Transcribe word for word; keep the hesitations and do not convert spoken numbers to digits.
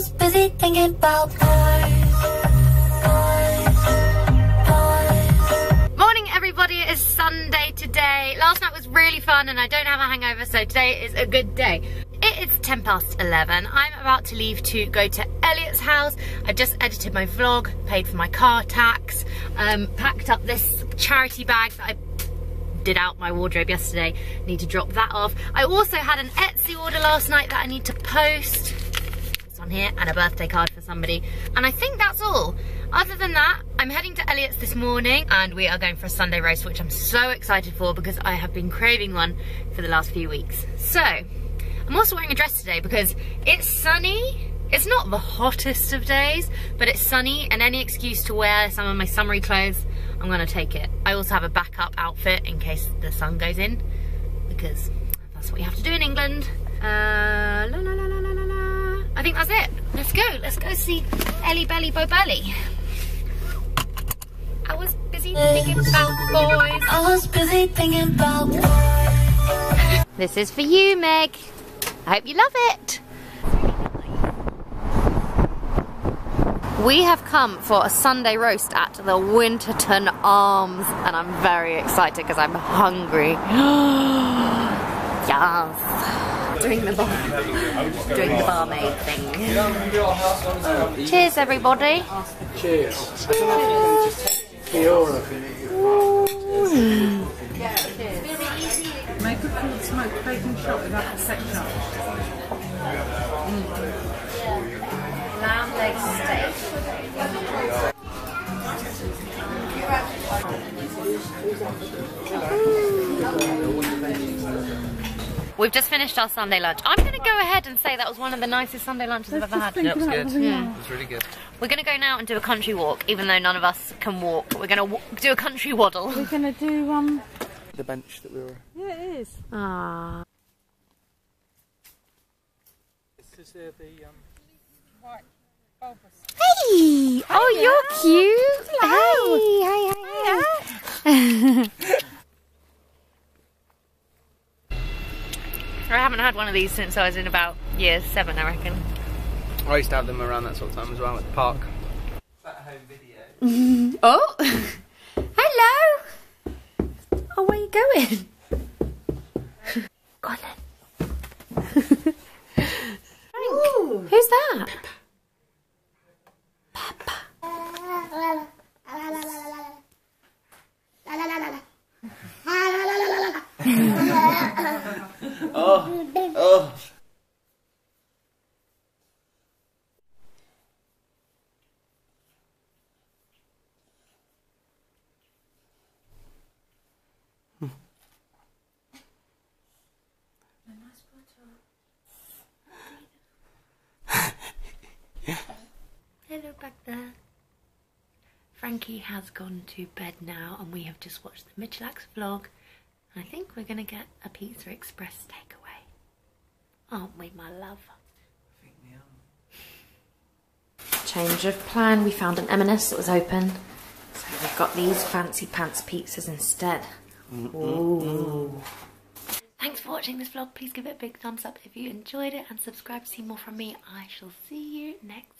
was busy thinking about boys, boys, boys. Morning everybody, it is Sunday today. Last night was really fun and I don't have a hangover, so today is a good day. It is ten past eleven. I'm about to leave to go to Elliot's house. I just edited my vlog, paid for my car tax, um, packed up this charity bag that I did out my wardrobe yesterday. Need to drop that off. I also had an Etsy order last night that I need to post. It's on here, and a birthday card for somebody. And I think that's all. Other than that, I'm heading to Elliot's this morning and we are going for a Sunday roast, which I'm so excited for because I have been craving one for the last few weeks. So I'm also wearing a dress today because it's sunny. It's not the hottest of days, but it's sunny, and any excuse to wear some of my summery clothes, I'm gonna take it. I also have a backup outfit in case the sun goes in, because that's what you have to do in England. Uh, la, la, la, la, la, la. I think that's it. Let's go. Let's go see Ellie Belly Bo Belly. I was busy thinking about boys. I was busy thinking about boys. This is for you, Meg. I hope you love it. We have come for a Sunday roast at the Winterton Arms and I'm very excited because I'm hungry. Yes. Doing the bar, doing the barmaid thing. Oh. Cheers everybody. Cheers. Cheers. Cheers. Yeah, cheers. Make a cool smoked bacon shot without the section up. Lamb leg steak. We've just finished our Sunday lunch. I'm going to go ahead and say that was one of the nicest Sunday lunches I've ever had. Yeah, it was good. Yeah. It was really good. We're going to go now and do a country walk, even though none of us can walk. We're going to do a country waddle. We're going to do um. The bench that we were. Yeah, it is. Ah. Hey! Oh, you're cute. Hello. Hey, hey, hey. I haven't had one of these since I was in about year seven, I reckon. I used to have them around that sort of time as well at the park. It's that home video. Oh. Hello. Oh, where are you going? Go on then. Ooh. Who's that? Papa. Papa. Oh, oh. Hello back there. Frankie has gone to bed now and we have just watched the Mitchlax vlog and I think we're going to get a Pizza Express takeaway. Aren't we, my love? I think we are. Change of plan. We found an M and S that was open, so we've got these fancy pants pizzas instead. Mm-mm-mm. Ooh. Thanks for watching this vlog. Please give it a big thumbs up if you enjoyed it and subscribe to see more from me. I shall see you next